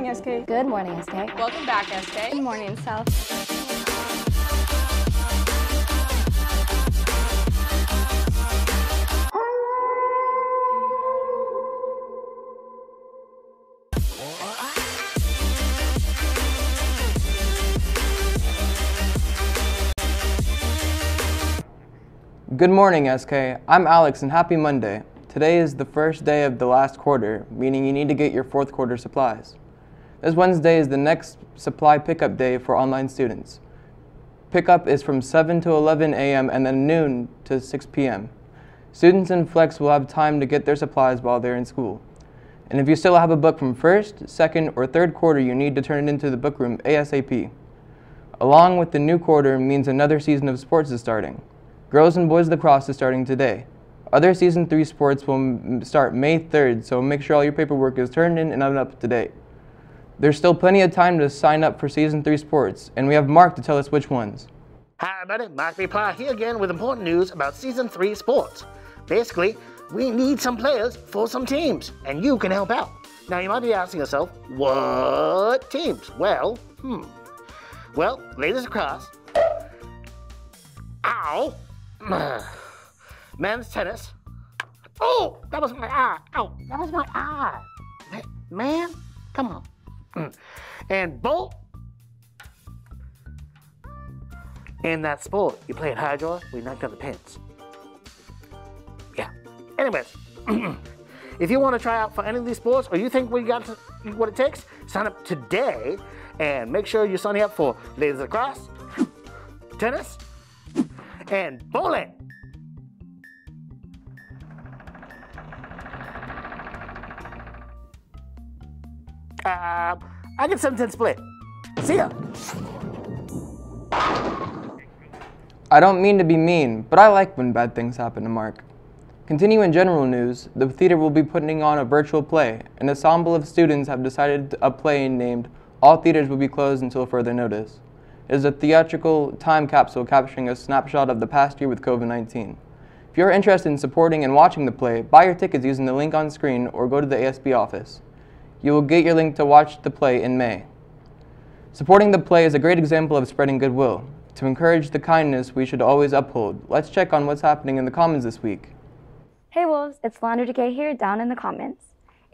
morning, SK. Good morning, SK. Welcome back, SK. Good morning, South. Good morning, SK. I'm Alex and happy Monday. Today is the first day of the last quarter, meaning you need to get your fourth quarter supplies. This Wednesday is the next supply pickup day for online students. Pickup is from 7 to 11 a.m. and then noon to 6 p.m. Students in Flex will have time to get their supplies while they're in school. And if you still have a book from first, second, or third quarter, you need to turn it into the book room ASAP. Along with the new quarter means another season of sports is starting. Girls and boys lacrosse is starting today. Other Season 3 sports will start May 3rd, so make sure all your paperwork is turned in and up to date. There's still plenty of time to sign up for Season 3 sports, and we have Mark to tell us which ones. Hi everybody, Mark B. Platt here again with important news about Season 3 sports. Basically, we need some players for some teams, and you can help out. Now you might be asking yourself, what teams? Well, ladies lacrosse. Ow! Men's tennis. Oh, that was my eye. Ow, that was my eye. Man, come on. And bolt. In that sport, you play at high draw, we knocked down the pins. Yeah. Anyways, if you want to try out for any of these sports, or you think we got what it takes, sign up today and make sure you're signing up for ladies lacrosse, tennis, and bowling. I get 7-10 split. See ya. I don't mean to be mean, but I like when bad things happen to Mark. Continue in general news, the theater will be putting on a virtual play. An ensemble of students have decided a play named All Theaters Will Be Closed Until Further Notice. It is a theatrical time capsule capturing a snapshot of the past year with COVID-19. If you're interested in supporting and watching the play, buy your tickets using the link on screen or go to the ASB office. You will get your link to watch the play in May. Supporting the play is a great example of spreading goodwill. To encourage the kindness we should always uphold, let's check on what's happening in the Commons this week. Hey Wolves, it's Laundrdegay here down in the Commons.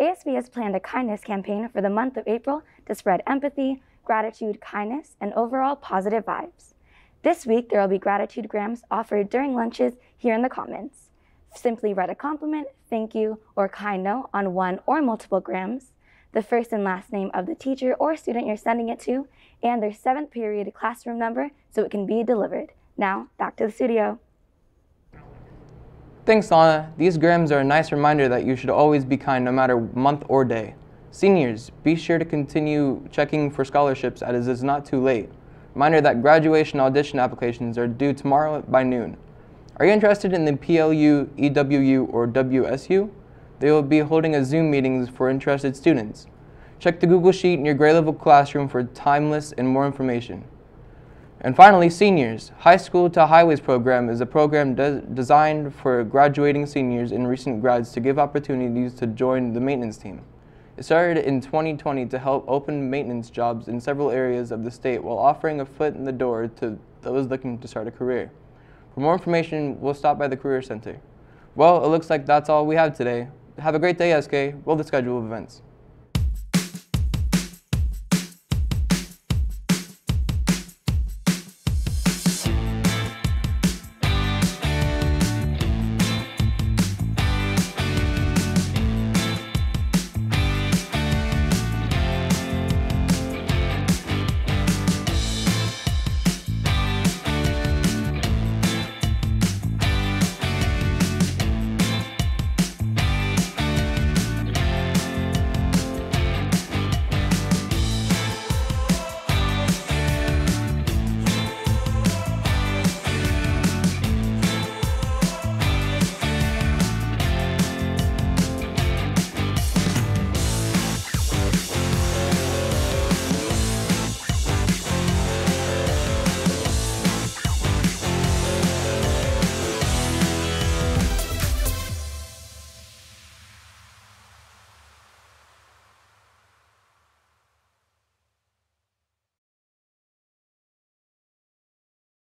ASB has planned a kindness campaign for the month of April to spread empathy, gratitude, kindness, and overall positive vibes. This week, there will be gratitude grams offered during lunches here in the Commons. Simply write a compliment, thank you, or kind note on one or multiple grams, the first and last name of the teacher or student you're sending it to, and their 7th period classroom number so it can be delivered. Now, back to the studio. Thanks, Lana. These grams are a nice reminder that you should always be kind no matter month or day. Seniors, be sure to continue checking for scholarships as it's not too late. Reminder that graduation audition applications are due tomorrow by noon. Are you interested in the PLU, EWU, or WSU? They will be holding a Zoom meetings for interested students. Check the Google Sheet in your grade level classroom for timeless and more information. And finally, seniors, High School to Highways program is a program designed for graduating seniors and recent grads to give opportunities to join the maintenance team. It started in 2020 to help open maintenance jobs in several areas of the state while offering a foot in the door to those looking to start a career. For more information, we'll stop by the Career Center. Well, it looks like that's all we have today. Have a great day, SK. We'll schedule events.